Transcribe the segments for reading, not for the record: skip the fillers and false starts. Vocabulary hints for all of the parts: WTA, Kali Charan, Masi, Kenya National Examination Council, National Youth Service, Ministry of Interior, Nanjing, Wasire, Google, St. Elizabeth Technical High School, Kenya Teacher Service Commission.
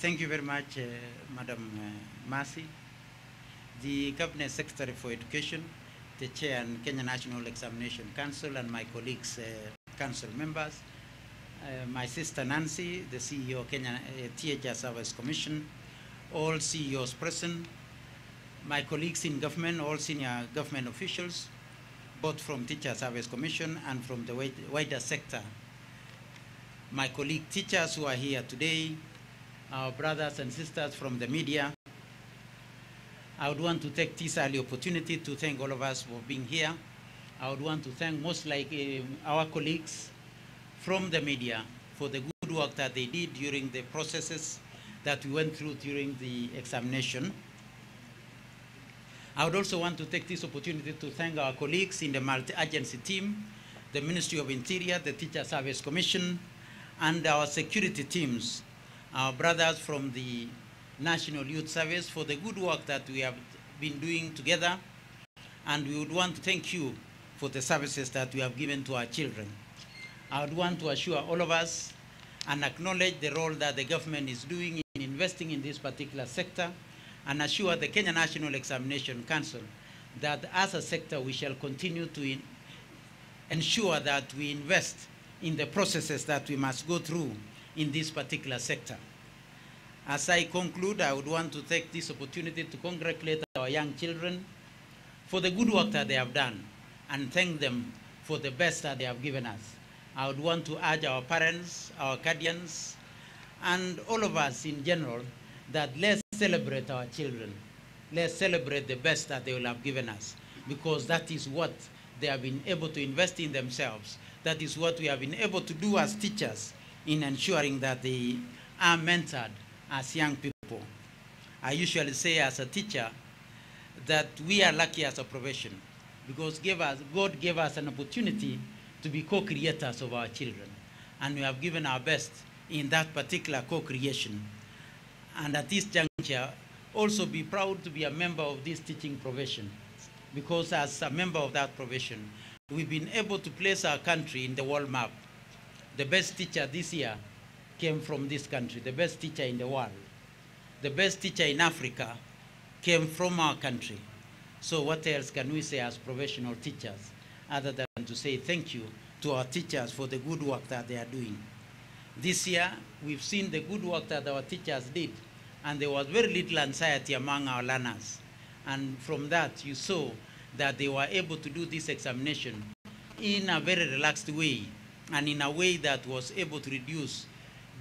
Thank you very much, Madam Masi, the Cabinet Secretary for Education, the Chair and Kenya National Examination Council, and my colleagues, council members, my sister Nancy, the CEO of Kenya Teacher Service Commission, all CEOs present, my colleagues in government, all senior government officials, both from Teacher Service Commission and from the wider sector, my colleague teachers who are here today, our brothers and sisters from the media. I would want to take this early opportunity to thank all of us for being here. I would want to thank most likely our colleagues from the media for the good work that they did during the processes that we went through during the examination. I would also want to take this opportunity to thank our colleagues in the multi-agency team, the Ministry of Interior, the Teacher Service Commission, and our security teams, our brothers from the National Youth Service, for the good work that we have been doing together. And we would want to thank you for the services that we have given to our children. I would want to assure all of us and acknowledge the role that the government is doing in investing in this particular sector, and assure the Kenya National Examination Council that as a sector we shall continue to ensure that we invest in the processes that we must go through in this particular sector. As I conclude, I would want to take this opportunity to congratulate our young children for the good work that they have done and thank them for the best that they have given us. I would want to urge our parents, our guardians, and all of us in general that let's celebrate our children. Let's celebrate the best that they will have given us, because that is what they have been able to invest in themselves. That is what we have been able to do as teachers in ensuring that they are mentored as young people. I usually say as a teacher that we are lucky as a profession, because God gave us an opportunity to be co-creators of our children, and we have given our best in that particular co-creation. And at this juncture, also be proud to be a member of this teaching profession, because as a member of that profession, we've been able to place our country in the world map. The best teacher this year came from this country, the best teacher in the world. The best teacher in Africa came from our country. So what else can we say as professional teachers other than to say thank you to our teachers for the good work that they are doing? This year, we've seen the good work that our teachers did, and there was very little anxiety among our learners. And from that, you saw that they were able to do this examination in a very relaxed way, and in a way that was able to reduce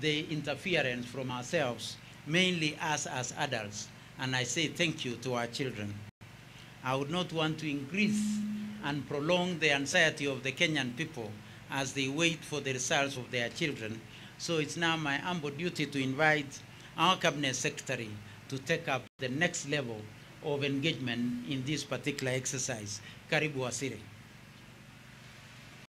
the interference from ourselves, mainly us as adults. And I say thank you to our children. I would not want to increase and prolong the anxiety of the Kenyan people as they wait for the results of their children. So it's now my humble duty to invite our Cabinet Secretary to take up the next level of engagement in this particular exercise. Karibu Wasire.